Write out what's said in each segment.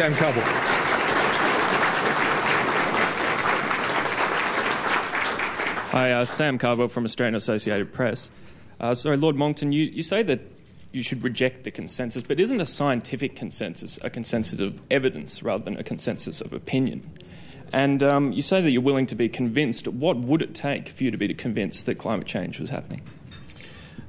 Sam Carver. Hi, Sam Carver from Australian Associated Press. Sorry, Lord Monckton, you say that you should reject the consensus, but isn't a scientific consensus a consensus of evidence rather than a consensus of opinion? And you say that you're willing to be convinced. What would it take for you to be convinced that climate change was happening?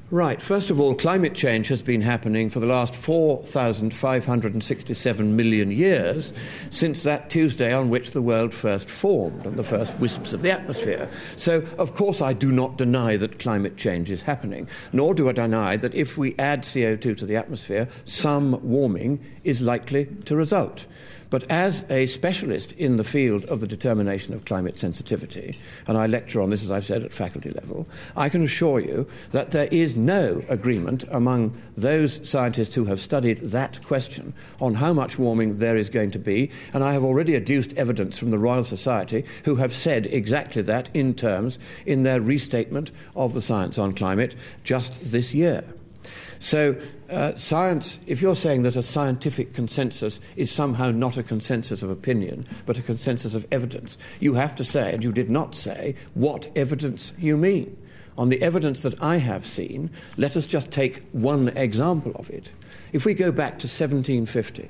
Right. First of all, climate change has been happening for the last 4,567 million years since that Tuesday on which the world first formed and the first wisps of the atmosphere. So, of course, I do not deny that climate change is happening, nor do I deny that if we add CO2 to the atmosphere, some warming is likely to result. But as a specialist in the field of the determination of climate sensitivity, and I lecture on this, as I've said, at faculty level, I can assure you that there is no agreement among those scientists who have studied that question on how much warming there is going to be. And I have already adduced evidence from the Royal Society who have said exactly that in terms in their restatement of the science on climate just this year. So science, if you're saying that a scientific consensus is somehow not a consensus of opinion, but a consensus of evidence, you have to say, and you did not say, what evidence you mean. On the evidence that I have seen, let us just take one example of it. If we go back to 1750,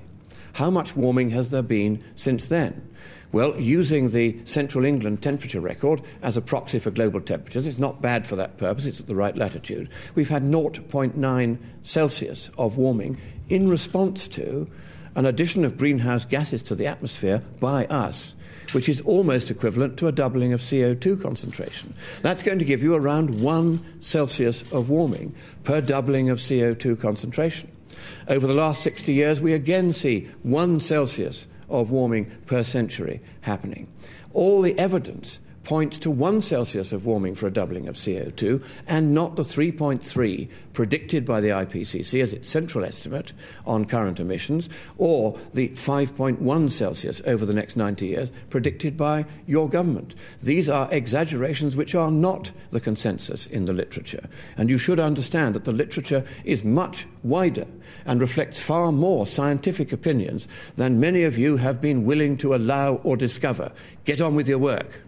how much warming has there been since then? Well, using the Central England temperature record as a proxy for global temperatures, it's not bad for that purpose, it's at the right latitude. We've had 0.9 Celsius of warming in response to an addition of greenhouse gases to the atmosphere by us, which is almost equivalent to a doubling of CO2 concentration. That's going to give you around 1 Celsius of warming per doubling of CO2 concentration. Over the last 60 years, we again see 1 Celsius of warming per century happening. All the evidence points to 1 Celsius of warming for a doubling of CO2 and not the 3.3 predicted by the IPCC as its central estimate on current emissions or the 5.1 Celsius over the next 90 years predicted by your government. These are exaggerations which are not the consensus in the literature. And you should understand that the literature is much wider and reflects far more scientific opinions than many of you have been willing to allow or discover. Get on with your work.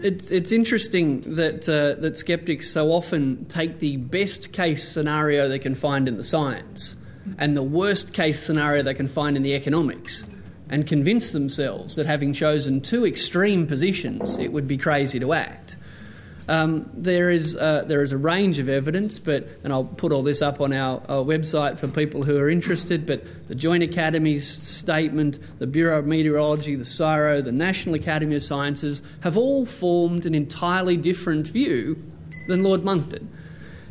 It's interesting that that skeptics so often take the best case scenario they can find in the science and the worst case scenario they can find in the economics and convince themselves that having chosen two extreme positions it would be crazy to act. There is a range of evidence, and I'll put all this up on our website for people who are interested, but the Joint Academy's Statement, the Bureau of Meteorology, the CSIRO, the National Academy of Sciences have all formed an entirely different view than Lord Monckton.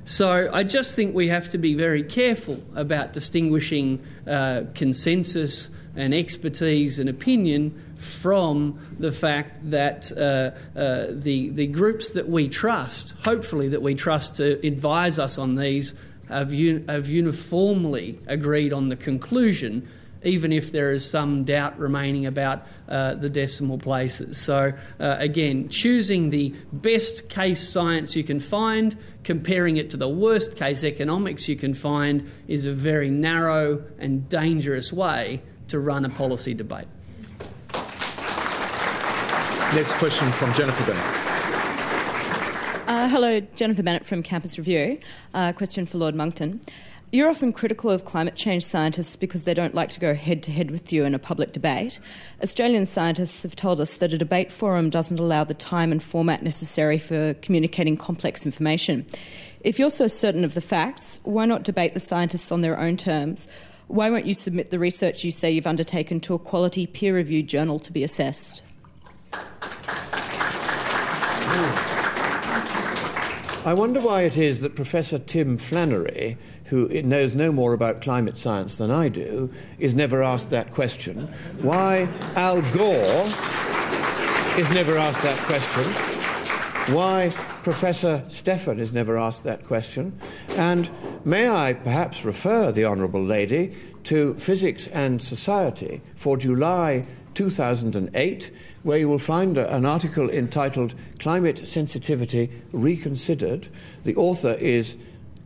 So I just think we have to be very careful about distinguishing consensus and expertise and opinion from the fact that the groups that we trust, hopefully that we trust to advise us on these, have uniformly agreed on the conclusion, even if there is some doubt remaining about the decimal places. So, again, choosing the best case science you can find, comparing it to the worst case economics you can find, is a very narrow and dangerous way to run a policy debate. Next question from Jennifer Bennett. Hello, Jennifer Bennett from Campus Review. Question for Lord Monckton. You're often critical of climate change scientists because they don't like to go head-to-head with you in a public debate. Australian scientists have told us that a debate forum doesn't allow the time and format necessary for communicating complex information. If you're so certain of the facts, why not debate the scientists on their own terms? Why won't you submit the research you say you've undertaken to a quality peer-reviewed journal to be assessed? I wonder why it is that Professor Tim Flannery, who knows no more about climate science than I do, is never asked that question. Why Al Gore is never asked that question. Why Professor Stephan is never asked that question. And may I perhaps refer the Honourable Lady to Physics and Society for July 2008, where you will find an article entitled Climate Sensitivity Reconsidered. The author is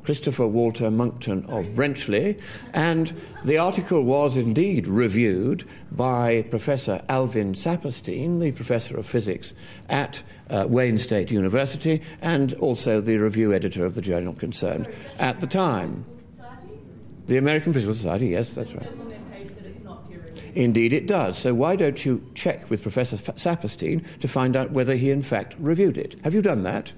Christopher Walter Monckton of Brenchley, and the article was indeed reviewed by Professor Alvin Saperstein, the Professor of Physics at Wayne State University, and also the review editor of the journal concerned at the time. The American Physical Society, yes, that's right. Indeed it does. So why don't you check with Professor Saperstein to find out whether he in fact reviewed it? Have you done that?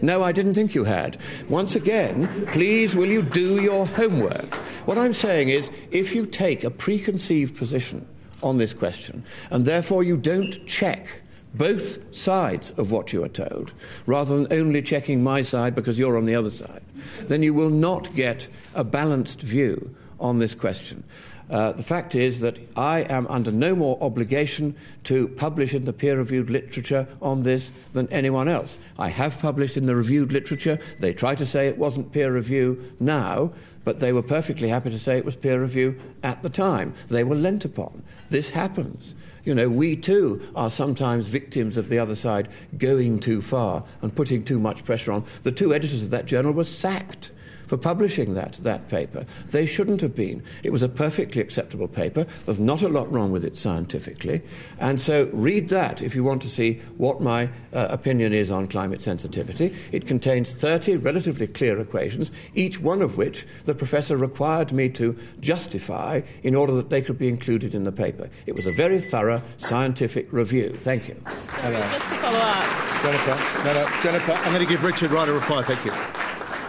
No, I didn't think you had. Once again, please, will you do your homework? What I'm saying is, if you take a preconceived position on this question, and therefore you don't check both sides of what you are told, rather than only checking my side because you're on the other side, then you will not get a balanced view on this question. The fact is that I am under no more obligation to publish in the peer-reviewed literature on this than anyone else. I have published in the reviewed literature. They try to say it wasn't peer review now, but they were perfectly happy to say it was peer review at the time. They were lent upon. This happens. You know, we too are sometimes victims of the other side going too far and putting too much pressure on. The two editors of that journal were sacked for publishing that paper. They shouldn't have been. It was a perfectly acceptable paper. There's not a lot wrong with it scientifically. And so read that if you want to see what my opinion is on climate sensitivity. It contains 30 relatively clear equations, each one of which the professor required me to justify in order that they could be included in the paper. It was a very thorough scientific review. Thank you. Sorry, just to follow up. Jennifer, Jennifer, I'm going to give Richard Wright a reply. Thank you.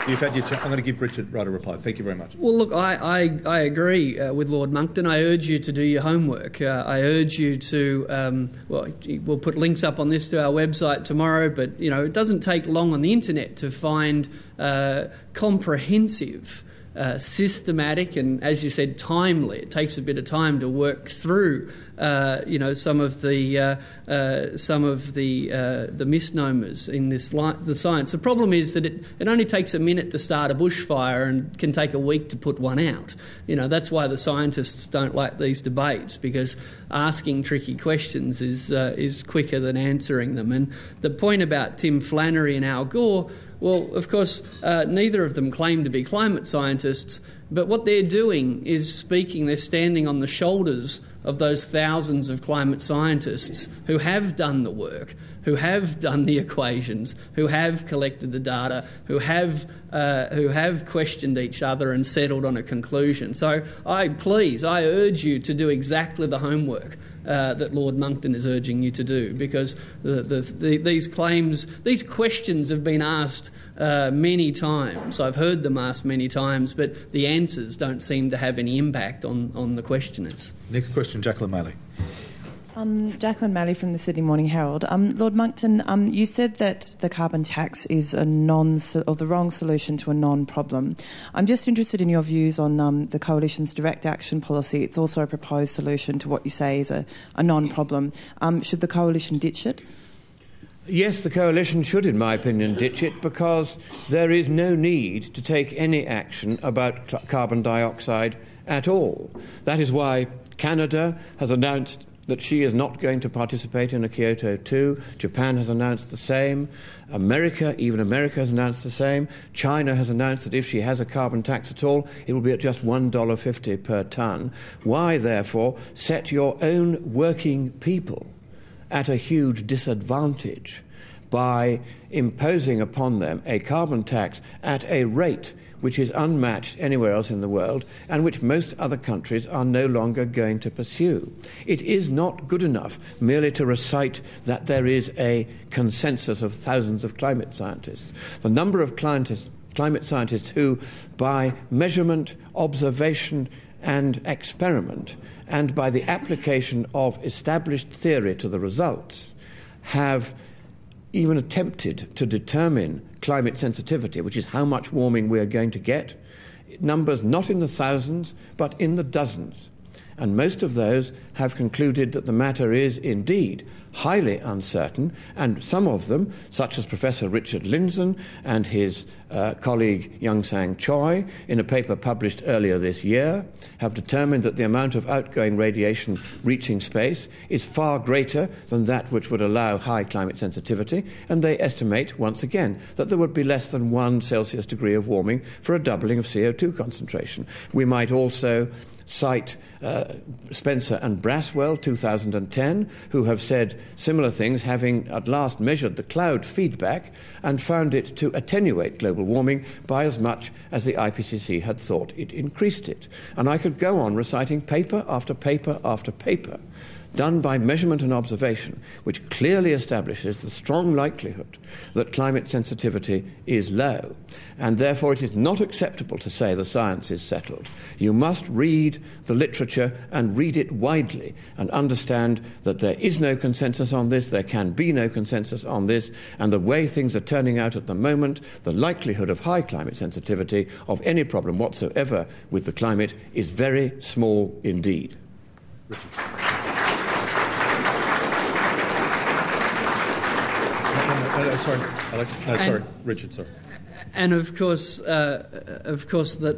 You've had your turn. I'm going to give Richard Wright a reply. Thank you very much. Well, look, I agree with Lord Monckton. I urge you to do your homework. I urge you to, well, we'll put links up on this to our website tomorrow, but, you know, it doesn't take long on the internet to find comprehensive, systematic and, as you said, timely. It takes a bit of time to work through you know, some of the misnomers in this the science. The problem is that it only takes a minute to start a bushfire and can take a week to put one out. You know, that's why the scientists don't like these debates, because asking tricky questions is quicker than answering them. And the point about Tim Flannery and Al Gore, well, of course, neither of them claim to be climate scientists, but what they're doing is speaking, they're standing on the shoulders of those thousands of climate scientists who have done the work, who have done the equations, who have collected the data, who have questioned each other and settled on a conclusion. So I urge you to do exactly the homework that Lord Monckton is urging you to do, because these claims, these questions have been asked many times. I've heard them asked many times, but the answers don't seem to have any impact on the questioners. Next question, Jacqueline Maley. Jacqueline Maley from the Sydney Morning Herald. Lord Monckton, you said that the carbon tax is the wrong solution to a non-problem. I'm just interested in your views on the Coalition's direct action policy. It's also a proposed solution to what you say is a non-problem. Should the Coalition ditch it? Yes, the Coalition should, in my opinion, ditch it, because there is no need to take any action about carbon dioxide at all. That is why Canada has announced that she is not going to participate in a Kyoto 2. Japan has announced the same. America has announced the same. China has announced that if she has a carbon tax at all, it will be at just $1.50 per tonne. Why, therefore, set your own working people at a huge disadvantage by imposing upon them a carbon tax at a rate which is unmatched anywhere else in the world and which most other countries are no longer going to pursue? It is not good enough merely to recite that there is a consensus of thousands of climate scientists. The number of climate scientists who, by measurement, observation and experiment, and by the application of established theory to the results, have even attempted to determine climate sensitivity, which is how much warming we are going to get, numbers not in the thousands but in the dozens. And most of those have concluded that the matter is indeed highly uncertain, and some of them, such as Professor Richard Lindzen and his colleague Young Sang Choi, in a paper published earlier this year, have determined that the amount of outgoing radiation reaching space is far greater than that which would allow high climate sensitivity, and they estimate, once again, that there would be less than 1 Celsius degree of warming for a doubling of CO2 concentration. We might also cite Spencer and Brasswell, 2010, who have said similar things, having at last measured the cloud feedback and found it to attenuate global warming by as much as the IPCC had thought it increased it. And I could go on reciting paper after paper after paper done by measurement and observation, which clearly establishes the strong likelihood that climate sensitivity is low, and therefore it is not acceptable to say the science is settled. You must read the literature and read it widely and understand that there is no consensus on this, there can be no consensus on this, and the way things are turning out at the moment, the likelihood of high climate sensitivity of any problem whatsoever with the climate is very small indeed. Richard. Sorry, Richard. And of course, that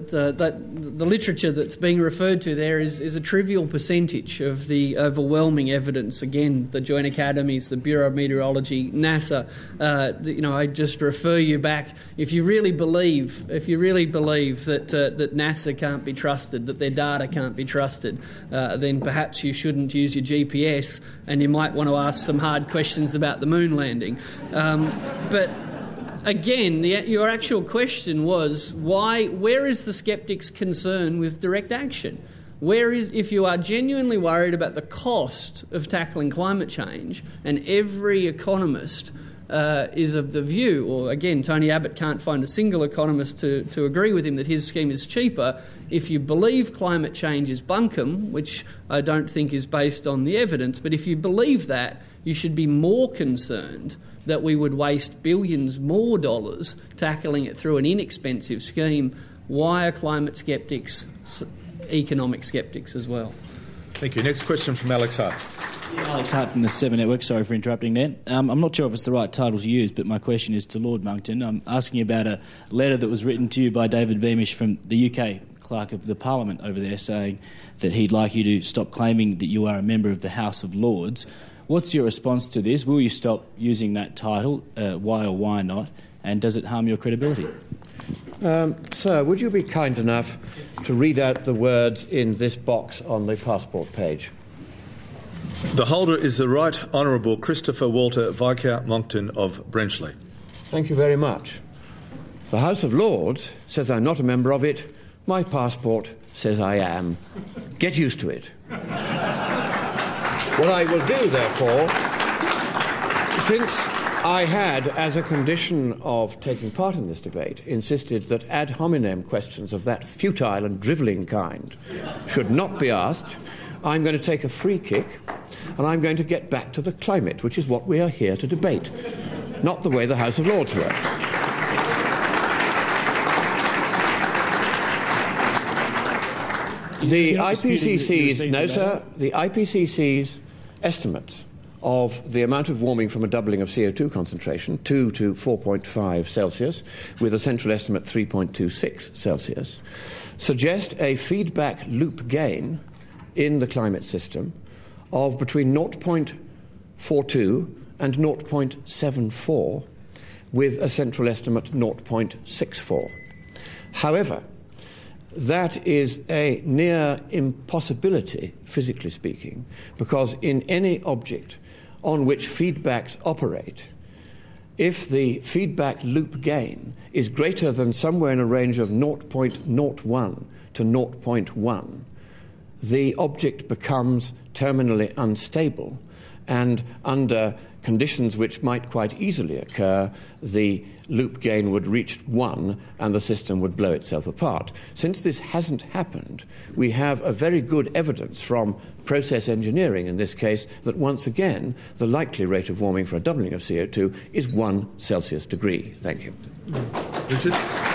the literature that's being referred to there is a trivial percentage of the overwhelming evidence. Again, the Joint Academies, the Bureau of Meteorology, NASA. I just refer you back. If you really believe that NASA can't be trusted, that their data can't be trusted, then perhaps you shouldn't use your GPS, and you might want to ask some hard questions about the moon landing. But. Again, your actual question was, where is the skeptic's concern with direct action? If you are genuinely worried about the cost of tackling climate change, and every economist is of the view, or again, Tony Abbott can't find a single economist to agree with him that his scheme is cheaper, if you believe climate change is bunkum, which I don't think is based on the evidence, but if you believe that, you should be more concerned that we would waste billions more dollars tackling it through an inexpensive scheme. Why are climate sceptics economic sceptics as well? Thank you. Next question from Alex Hart. Alex Hart from the Seven Network. Sorry for interrupting there. I'm not sure if it's the right title to use, but my question is to Lord Monckton. I'm asking about a letter that was written to you by David Beamish from the UK Clerk of the Parliament over there, saying that he'd like you to stop claiming that you are a member of the House of Lords. What's your response to this? Will you stop using that title? Why or why not? And does it harm your credibility? Sir, would you be kind enough to read out the words in this box on the passport page? The holder is the Right Honourable Christopher Walter Viscount Monckton of Brenchley. Thank you very much. The House of Lords says I'm not a member of it. My passport says I am. Get used to it. What I will do, therefore, since I had, as a condition of taking part in this debate, insisted that ad hominem questions of that futile and drivelling kind should not be asked, I'm going to take a free kick and I'm going to get back to the climate, which is what we are here to debate, not the way the House of Lords works. The IPCC's, no sir, the IPCC's estimates of the amount of warming from a doubling of CO2 concentration, 2 to 4.5 Celsius, with a central estimate 3.26 Celsius, suggest a feedback loop gain in the climate system of between 0.42 and 0.74, with a central estimate 0.64. However, that is a near impossibility, physically speaking, because in any object on which feedbacks operate, if the feedback loop gain is greater than somewhere in a range of 0.01 to 0.1, the object becomes terminally unstable, and under conditions which might quite easily occur, the loop gain would reach 1 and the system would blow itself apart. Since this hasn't happened, we have a very good evidence from process engineering in this case that once again the likely rate of warming for a doubling of CO2 is 1 Celsius degree. Thank you. Richard?